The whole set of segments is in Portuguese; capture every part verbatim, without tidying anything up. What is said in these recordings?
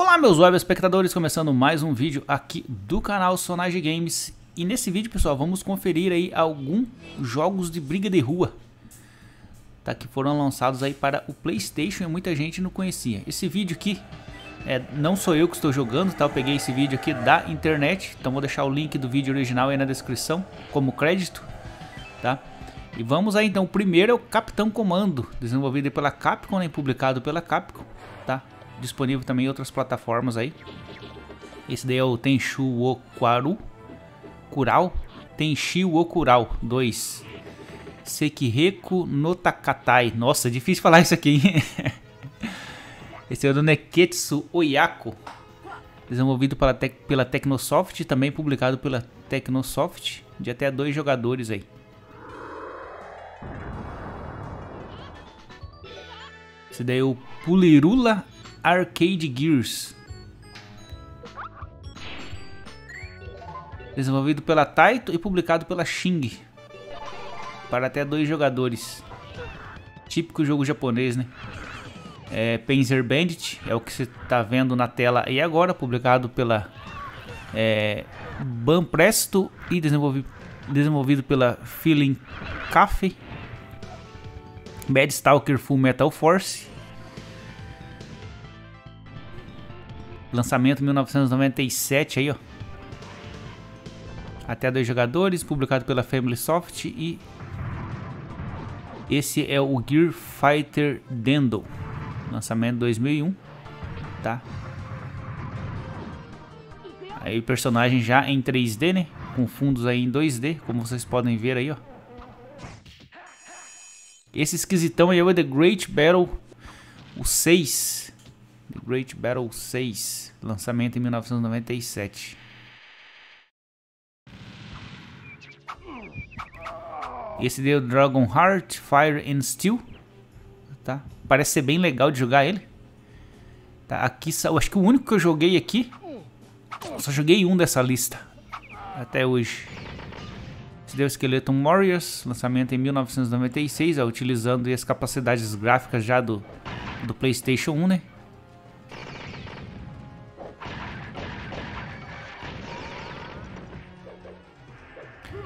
Olá meus web espectadores, começando mais um vídeo aqui do canal Sonage Games. E nesse vídeo, pessoal, vamos conferir aí alguns jogos de briga de rua, tá, que foram lançados aí para o PlayStation e muita gente não conhecia. Esse vídeo aqui é, não sou eu que estou jogando, tá? Eu peguei esse vídeo aqui da internet, então vou deixar o link do vídeo original aí na descrição como crédito, tá? E vamos aí então, o primeiro é o Capitão Comando, desenvolvido pela Capcom, né? Publicado pela Capcom, tá? Disponível também em outras plataformas aí. Esse daí é o Tenchu wo Kwaru Kurau Tenchi wo Kurau dois Sekireku no Takatai. Nossa, difícil falar isso aqui, hein? Esse é o do Neketsu Oyako, desenvolvido pela, tec pela Tecnosoft, também publicado pela Tecnosoft, de até dois jogadores aí. Esse daí é o Pulirula Arcade Gears, desenvolvido pela Taito e publicado pela Xing, para até dois jogadores. Típico jogo japonês, né? É, Panzer Bandit é o que você está vendo na tela e agora, publicado pela é, Banpresto e desenvolvi desenvolvido pela Feeling Cafe. Bad Stalker Full Metal Force, lançamento mil novecentos e noventa e sete aí, ó, até dois jogadores, publicado pela Family Soft. E esse é o Gear Fighter Dendo, lançamento dois mil e um, tá? Aí o personagem já em três D, né? Com fundos aí em dois D, como vocês podem ver aí, ó. Esse esquisitão aí é o The Great Battle, o seis. The Great Battle seis, lançamento em mil novecentos e noventa e sete. Esse deu Dragon Heart, Fire and Steel, tá? Parece ser bem legal de jogar ele, tá? Aqui, eu acho que o único que eu joguei aqui, só joguei um dessa lista até hoje. Esse deu Skeleton Warriors, lançamento em mil novecentos e noventa e seis, ó, utilizando as capacidades gráficas já do, do PlayStation um, né?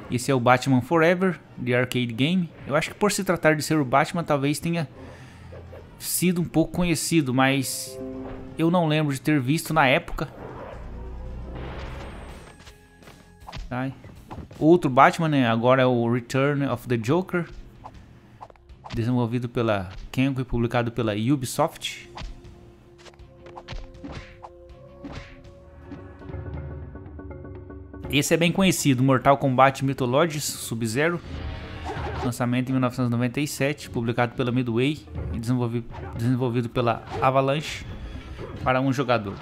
Esse é o Batman Forever, de Arcade Game. Eu acho que por se tratar de ser o Batman, talvez tenha sido um pouco conhecido, mas eu não lembro de ter visto na época, tá? Outro Batman, né? Agora é o Return of the Joker, desenvolvido pela Kenko e publicado pela Ubisoft. Esse é bem conhecido, Mortal Kombat Mythologies Sub-Zero, lançamento em mil novecentos e noventa e sete, publicado pela Midway e desenvolvido, desenvolvido pela Avalanche, para um jogador.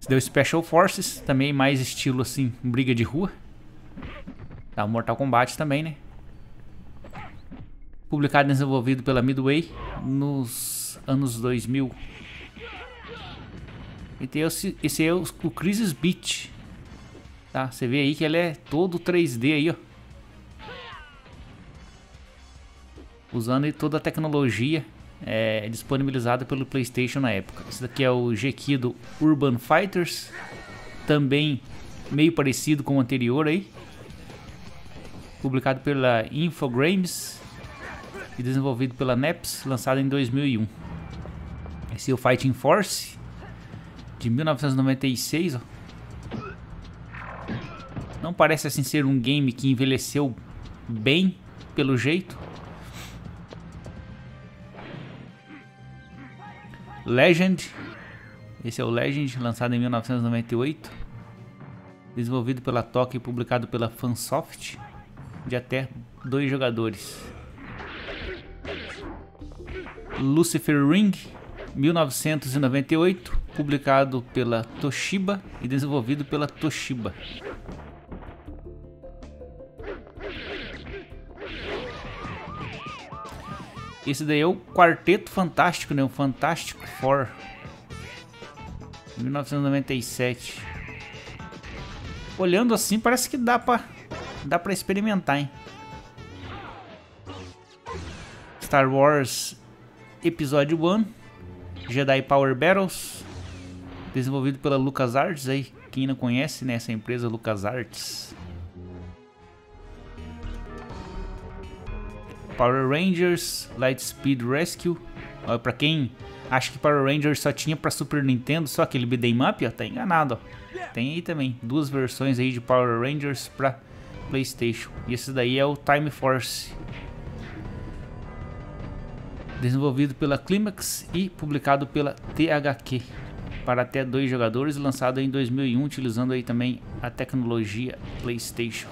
Esse deu Special Forces, também mais estilo assim, briga de rua. Tá, Mortal Kombat também, né? Publicado e desenvolvido pela Midway nos anos dois mil. E tem esse, esse é o, o Crisis Beat, tá? Você vê aí que ele é todo três D aí, ó, usando toda a tecnologia é, disponibilizada pelo PlayStation na época. Esse daqui é o G Q do Urban Fighters, também meio parecido com o anterior aí, publicado pela Infogrames e desenvolvido pela N E P S, lançado em dois mil e um. Esse é o Fighting Force, de mil novecentos e noventa e seis, ó. Não parece assim ser um game que envelheceu bem, pelo jeito. Legend, esse é o Legend, lançado em mil novecentos e noventa e oito, desenvolvido pela Toca e publicado pela Fansoft, de até dois jogadores. Lucifer Ring, mil novecentos e noventa e oito, publicado pela Toshiba e desenvolvido pela Toshiba. Esse daí é o Quarteto Fantástico, né? O Fantastic Four, mil novecentos e noventa e sete. Olhando assim, parece que dá pra, dá pra experimentar, hein? Star Wars Episódio um, Jedi Power Battles, desenvolvido pela LucasArts, aí, quem não conhece, né, essa empresa LucasArts. Power Rangers Lightspeed Rescue, ó, pra quem acha que Power Rangers só tinha pra Super Nintendo, só aquele beat'em up, ó, tá enganado, ó. Tem aí também duas versões aí de Power Rangers pra PlayStation, e esse daí é o Time Force, desenvolvido pela Climax e publicado pela T H Q para até dois jogadores, lançado em dois mil e um, utilizando aí também a tecnologia PlayStation.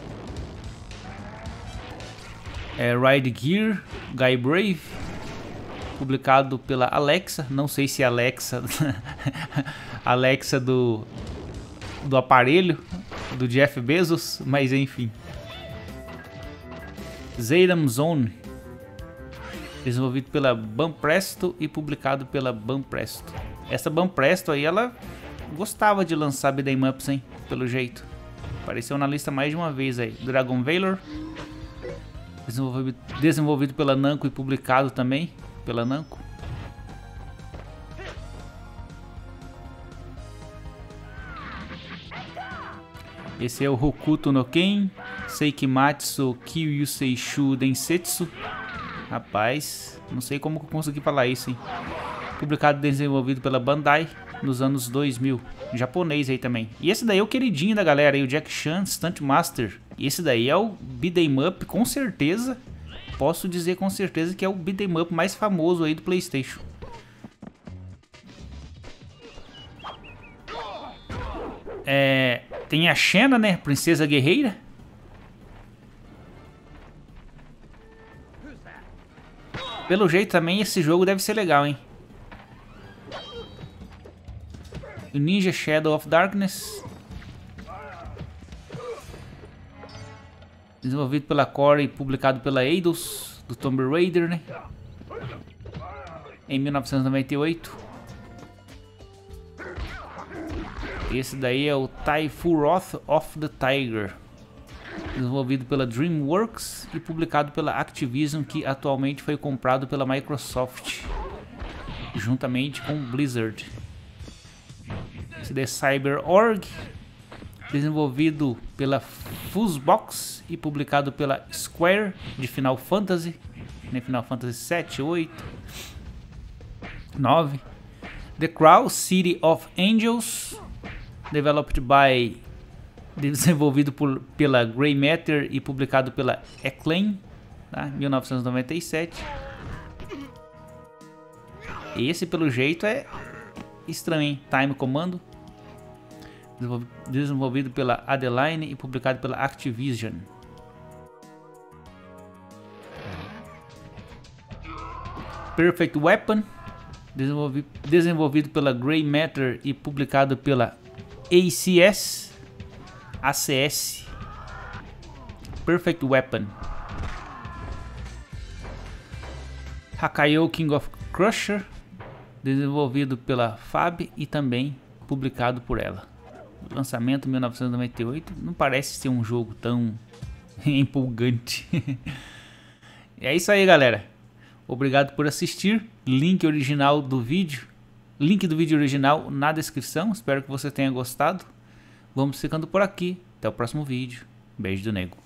É Ride Gear Guy Brave, publicado pela Alexa, não sei se é Alexa Alexa do do aparelho do Jeff Bezos, mas enfim. Zeram Zone, desenvolvido pela Banpresto e publicado pela Banpresto. Essa Banpresto aí, ela gostava de lançar beat'em ups, hein, pelo jeito. Apareceu na lista mais de uma vez aí. Dragon Valor, desenvolvido, desenvolvido pela Namco e publicado também pela Namco. Esse é o Hokuto no Ken Seikimatsu Kyuseishu Densetsu. Rapaz, não sei como eu consegui falar isso, hein? Publicado e desenvolvido pela Bandai nos anos dois mil. Japonês aí também. E esse daí é o queridinho da galera aí, o Jack Chan Stunt Master. E esse daí é o beat'em up, com certeza. Posso dizer com certeza que é o beat'em up mais famoso aí do PlayStation. É... Tem a Xena, né? Princesa Guerreira. Pelo jeito também esse jogo deve ser legal, hein? Ninja Shadow of Darkness, desenvolvido pela Core e publicado pela Eidos, do Tomb Raider, né? Em mil novecentos e noventa e oito. Esse daí é o Taifu Wrath of the Tiger, desenvolvido pela DreamWorks e publicado pela Activision, que atualmente foi comprado pela Microsoft, juntamente com Blizzard. Esse daí é Cyberorg, desenvolvido pela Fusebox e publicado pela Square, de Final Fantasy, né? Final Fantasy sete, oito, nove. The Crow City of Angels, developed by, desenvolvido por, pela Grey Matter e publicado pela Acclaim, tá? mil novecentos e noventa e sete. Esse pelo jeito é estranho, hein? Time Commando, desenvolvido pela Adeline e publicado pela Activision. Perfect Weapon, desenvolvido, desenvolvido pela Grey Matter e publicado pela A C S, A C S, Perfect Weapon. Hakayo King of Crusher, desenvolvido pela F A B e também publicado por ela. Lançamento mil novecentos e noventa e oito, não parece ser um jogo tão empolgante. É isso aí, galera. Obrigado por assistir. Link original do vídeo. Link do vídeo original na descrição. Espero que você tenha gostado. Vamos ficando por aqui. Até o próximo vídeo. Beijo do nego.